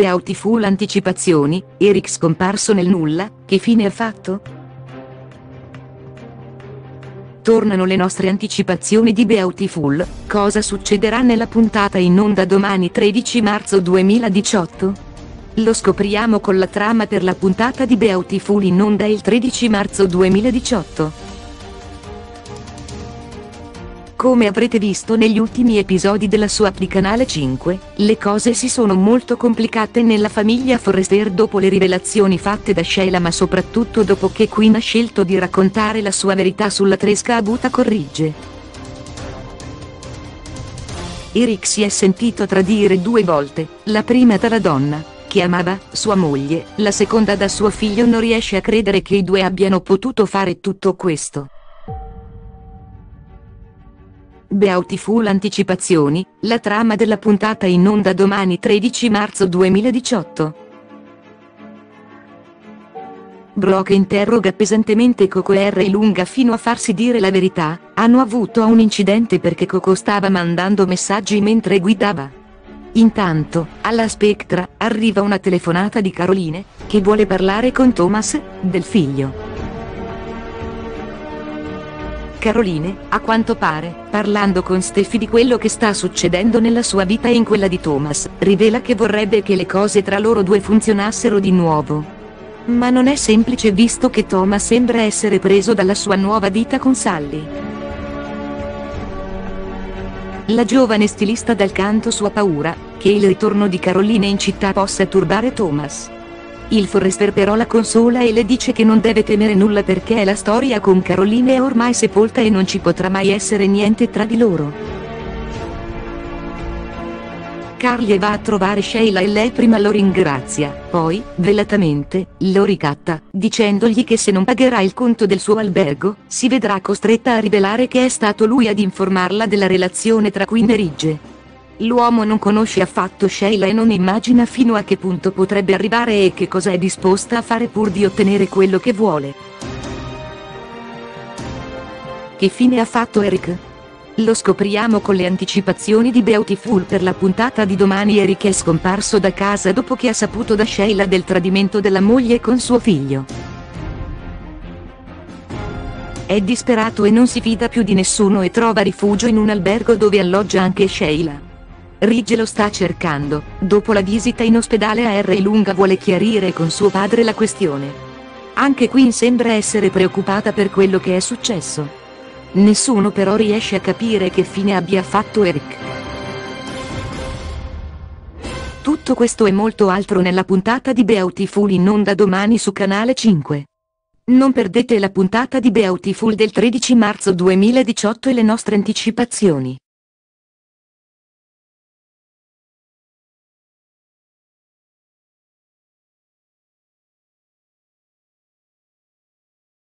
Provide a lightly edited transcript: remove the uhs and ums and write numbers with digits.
Beautiful anticipazioni, Eric scomparso nel nulla, che fine ha fatto? Tornano le nostre anticipazioni di Beautiful, cosa succederà nella puntata in onda domani 13 marzo 2018? Lo scopriamo con la trama per la puntata di Beautiful in onda il 13 marzo 2018. Come avrete visto negli ultimi episodi della sua app di Canale 5, le cose si sono molto complicate nella famiglia Forrester dopo le rivelazioni fatte da Sheila, ma soprattutto dopo che Quinn ha scelto di raccontare la sua verità sulla tresca avuta con Ridge. Eric si è sentito tradire 2 volte, la prima dalla donna, che amava, sua moglie, la seconda da suo figlio. Non riesce a credere che i 2 abbiano potuto fare tutto questo. Beautiful anticipazioni, la trama della puntata in onda domani 13 marzo 2018. Brock interroga pesantemente Coco e Lunga fino a farsi dire la verità: hanno avuto un incidente perché Coco stava mandando messaggi mentre guidava. Intanto, alla Spectra, arriva una telefonata di Caroline, che vuole parlare con Thomas, del figlio. Caroline, a quanto pare, parlando con Steffi di quello che sta succedendo nella sua vita e in quella di Thomas, rivela che vorrebbe che le cose tra loro 2 funzionassero di nuovo. Ma non è semplice, visto che Thomas sembra essere preso dalla sua nuova vita con Sally. La giovane stilista dal canto sua paura, che il ritorno di Caroline in città possa turbare Thomas. Il Forrester però la consola e le dice che non deve temere nulla perché la storia con Caroline è ormai sepolta e non ci potrà mai essere niente tra di loro. Carly va a trovare Sheila e lei prima lo ringrazia, poi, velatamente, lo ricatta, dicendogli che se non pagherà il conto del suo albergo, si vedrà costretta a rivelare che è stato lui ad informarla della relazione tra Quinn e Ridge. L'uomo non conosce affatto Sheila e non immagina fino a che punto potrebbe arrivare e che cosa è disposta a fare pur di ottenere quello che vuole. Che fine ha fatto Eric? Lo scopriamo con le anticipazioni di Beautiful per la puntata di domani. Eric è scomparso da casa dopo che ha saputo da Sheila del tradimento della moglie con suo figlio. È disperato e non si fida più di nessuno e trova rifugio in un albergo dove alloggia anche Sheila. Ridge lo sta cercando, dopo la visita in ospedale a Lunga vuole chiarire con suo padre la questione. Anche Quinn sembra essere preoccupata per quello che è successo. Nessuno però riesce a capire che fine abbia fatto Eric. Tutto questo e molto altro nella puntata di Beautiful in onda domani su Canale 5. Non perdete la puntata di Beautiful del 13 marzo 2018 e le nostre anticipazioni.